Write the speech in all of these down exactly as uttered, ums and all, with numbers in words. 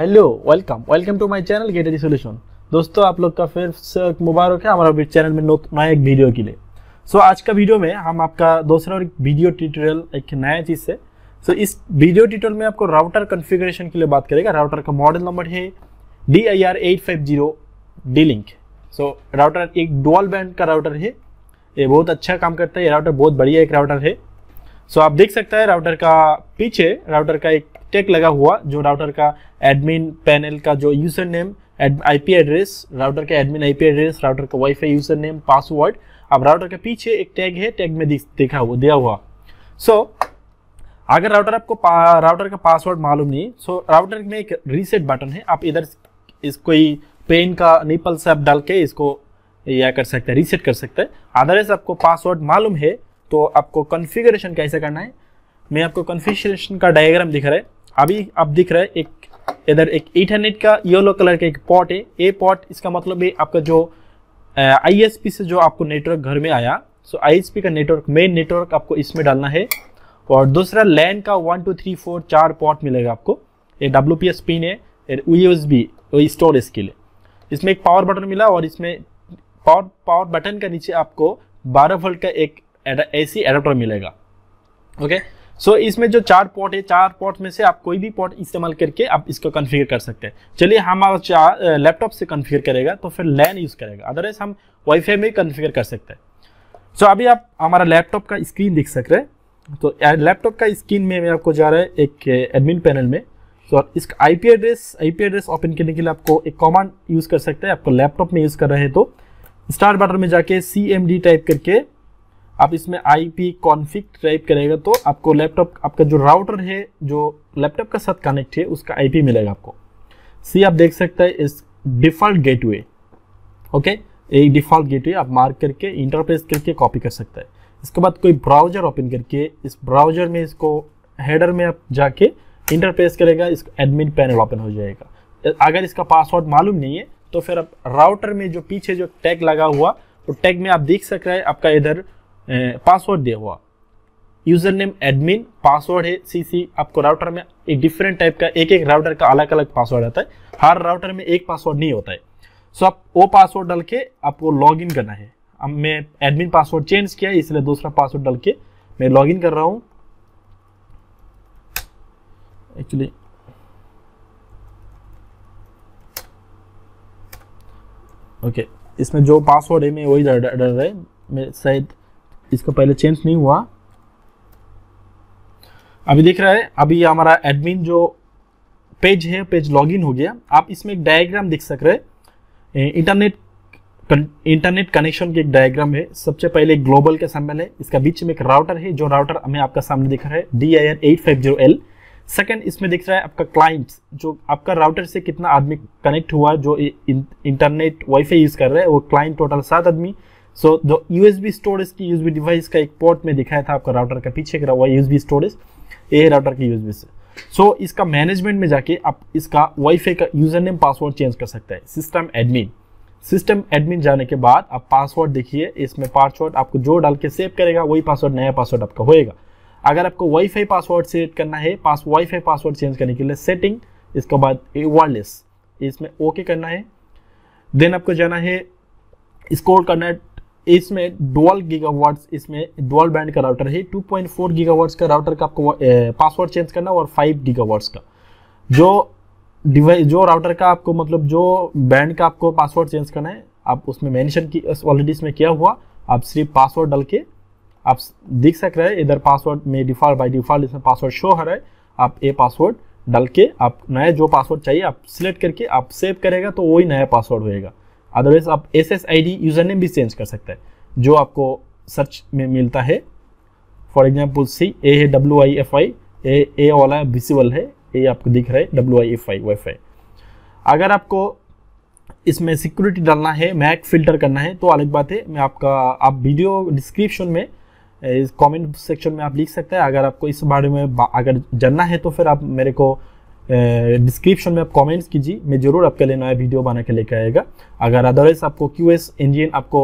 Hello welcome welcome to my channel गेटएच solution. दोस्तों आप लोग का फिर से मुबारक है हमारा चैनल में नया एक वीडियो के लिए। सो so, आज का वीडियो में हम आपका दूसरा और एक वीडियो ट्यूटोरियल एक नया चीज़ से सो so, इस वीडियो ट्यूटोरियल में आपको राउटर कॉन्फ़िगरेशन के लिए बात करेगा। राउटर का मॉडल नंबर है D I R eight five zero D link. So router एक डुअल बैंड का राउटर है, ये बहुत अच्छा काम करता है। ये राउटर बहुत बढ़िया एक राउटर है। सो so, आप देख सकते हैं राउटर का पीछे राउटर का एक टैग लगा हुआ जो राउटर का एडमिन पैनल का जो user name IP address, router का एडमिन आईपी एड्रेस, राउटर का वाईफाई यूजर नेम, पासवर्ड। अब राउटर के पीछे एक टैग है, टैग में दिखा हुआ दिया हुआ। सो so, अगर राउटर आपको राउटर का पासवर्ड मालूम नहीं, सो so, राउटर में एक रीसेट बटन है। आप इधर इसको ही पेन का निपल से आप डाल के इसको यह कर सकते हैं, रीसेट कर सकते हैं। अदरवाइज आपको पासवर्ड मालूम है तो आपको कॉन्फ़िगरेशन कैसे करना है, मैं आपको कॉन्फ़िगरेशन का डायग्राम दिख रहा है। अभी आप दिख रहा है एक इधर एक ईथरनेट का येलो कलर का एक पॉट है। ए पॉट इसका मतलब है आपका जो आईएसपी से जो आपको नेटवर्क घर में आया, सो आईएसपी का नेटवर्क मेन नेटवर्क आपको इसमें डालना है। और दूसरा लैन का वन टू थ्री फोर चार पॉट मिलेगा आपको। ये डब्ल्यूपीएस पिन है यूएसबी स्टोरेज के लिए। इसमें एक पावर बटन मिला और इसमें पावर पावर बटन का नीचे आपको बारह वोल्ट का एक ऐसी एडाप्टर मिलेगा। ओके सो so, इसमें जो चार पोर्ट है, चार पोर्ट में से आप कोई भी पोर्ट इस्तेमाल करके आप इसको कॉन्फ़िगर कर सकते हैं। चलिए हम हमारा लैपटॉप से कॉन्फ़िगर करेगा तो फिर लैन यूज़ करेगा, अदरवाइज हम वाईफाई में कॉन्फ़िगर कर सकते हैं। सो so, अभी आप हमारा लैपटॉप का स्क्रीन दिख सक रहे हैं। तो लैपटॉप का स्क्रीन में मैं आपको जा रहा है एक एडमिन पैनल में। सो so, इसका I P address I P address open करने के लिए आपको एक कॉमांड यूज़ कर सकते हैं। आपको लैपटॉप में यूज़ कर रहे हैं तो स्टार बटन में जाके सी एम डी टाइप करके आप इसमें आई पी कॉन्फिग टाइप करेगा तो आपको लैपटॉप आपका जो राउटर है जो लैपटॉप के साथ कनेक्ट है उसका आईपी मिलेगा आपको। सी आप देख सकते हैं इस डिफ़ॉल्ट गेटवे। ओके ये डिफ़ॉल्ट गेटवे आप मार्क करके इंटरप्रेस करके कॉपी कर सकते हैं। इसके बाद कोई ब्राउजर ओपन करके इस ब्राउजर में इसको हेडर में आप जाके इंटरप्रेस करेगा, इसका एडमिन पैनल ओपन हो जाएगा। अगर इसका पासवर्ड मालूम नहीं है तो फिर आप राउटर में जो पीछे जो टैग लगा हुआ तो टैग में आप देख सकते हैं आपका इधर पासवर्ड दिया हुआ, यूज़र नेम एडमिन, पासवर्ड है सीसी। आपको राउटर में एक डिफरेंट टाइप का एक एक राउटर का अलग अलग पासवर्ड आता है, हर राउटर में एक पासवर्ड नहीं होता है। सो आप वो पासवर्ड डाल के आपको लॉगिन करना है। अब मैं एडमिन पासवर्ड चेंज किया है इसलिए दूसरा पासवर्ड डाल के मैं लॉगिन कर रहा हूँ। एक्चुअली ओके इसमें जो पासवर्ड है मैं वही डाल रहा है, मैं शायद इसको पहले चेंज नहीं हुआ। अभी देख रहा है अभी हमारा एडमिन जो पेज है पेज लॉगिन हो गया। आप इसमें एक डायग्राम देख सक रहे हैं, इंटरनेट इंटरनेट कनेक्शन की एक डायग्राम है। सबसे पहले ग्लोबल का सिंबल है, इसका बीच में एक राउटर है जो राउटर हमें आपका सामने दिख रहा है D I R eight five zero L. Second इसमें दिख रहा है आपका क्लाइंट, जो आपका राउटर से कितना आदमी कनेक्ट हुआ जो इंटरनेट वाईफाई यूज़ कर रहे हैं वो क्लाइंट टोटल सात आदमी। सो so, जो यूएसबी स्टोरेज की यूएसबी डिवाइस का एक पोर्ट में दिखाया था आपका राउटर का पीछे का हुआ यूएसबी स्टोरेज, ये राउटर की यूएसबी से। सो so, इसका मैनेजमेंट में जाके आप इसका वाईफाई का यूजर नेम पासवर्ड चेंज कर सकते हैं। सिस्टम एडमिन सिस्टम एडमिन जाने के बाद आप पासवर्ड देखिए, इसमें पासवर्ड आपको जो डाल के सेव करेगा वही पासवर्ड नया पासवर्ड आपका होएगा। अगर आपको वाईफाई पासवर्ड सेट करना है, पास वाईफाई पासवर्ड चेंज करने के लिए सेटिंग, इसके बाद वायरलेस इसमें ओके करना है। देन आपको जाना है स्कोर करना है, इसमें डुअल गीगावाट्स इसमें डुअल बैंड का राउटर है। टू पॉइंट फोर गीगावाट्स का राउटर का आपको पासवर्ड चेंज करना और फाइव गीगावाट्स का जो डिवाइस जो राउटर का आपको मतलब जो बैंड का आपको पासवर्ड चेंज करना है आप उसमें मेंशन की ऑलरेडी इसमें किया हुआ। आप सिर्फ पासवर्ड डाल के आप देख सक रहे हैं इधर पासवर्ड में डिफॉल्ट बाय डिफॉल्ट इसमें पासवर्ड शो हो रहा है। आप ये पासवर्ड डाल के आप नया जो पासवर्ड चाहिए आप सिलेक्ट करके आप सेव करेगा तो वही नया पासवर्ड होएगा। अदरवाइज आप S S I D user name भी चेंज कर सकते हैं जो आपको सर्च में मिलता है। फॉर एग्जांपल सी ए है डब्ल्यू आई एफ आई, ए ए वाला विजिबल है, ए आपको दिख रहा है W I F I wifi. अगर आपको इसमें सिक्योरिटी डालना है, मैक फिल्टर करना है तो अलग बात है। मैं आपका आप वीडियो डिस्क्रिप्शन में इस कॉमेंट सेक्शन में आप लिख सकते हैं। अगर आपको इस बारे में अगर जानना है तो फिर आप मेरे को डिस्क्रिप्शन uh, में आप कमेंट्स कीजिए, मैं ज़रूर आपके लिए नया वीडियो बना के लेकर आएगा। अगर अदरवाइज आपको क्यूएस इंजन आपको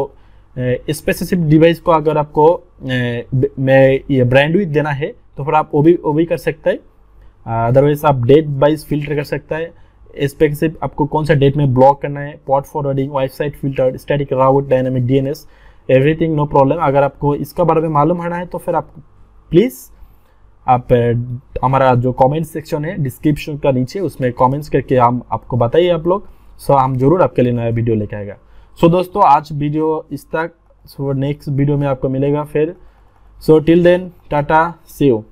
स्पेसिफिक uh, डिवाइस को अगर आपको uh, मैं ये ब्रैंडविड्थ देना है तो फिर आप वो भी वो भी कर सकते हैं। अदरवाइज uh, आप डेट वाइज फिल्टर कर सकता है। स्पेक से आपको कौन सा डेट में ब्लॉक करना है, port forwarding, website filter, static route, dynamic DNS, everything no problem. अगर आपको इसका बारे में मालूम होना है तो फिर आप प्लीज़ आप हमारा जो कमेंट सेक्शन है डिस्क्रिप्शन का नीचे उसमें कमेंट्स करके हम आपको बताइए आप लोग। सो हम जरूर आपके लिए नया वीडियो लेके आएगा। सो दोस्तों आज वीडियो इस तक, सो नेक्स्ट वीडियो में आपको मिलेगा फिर। So till then tata see you.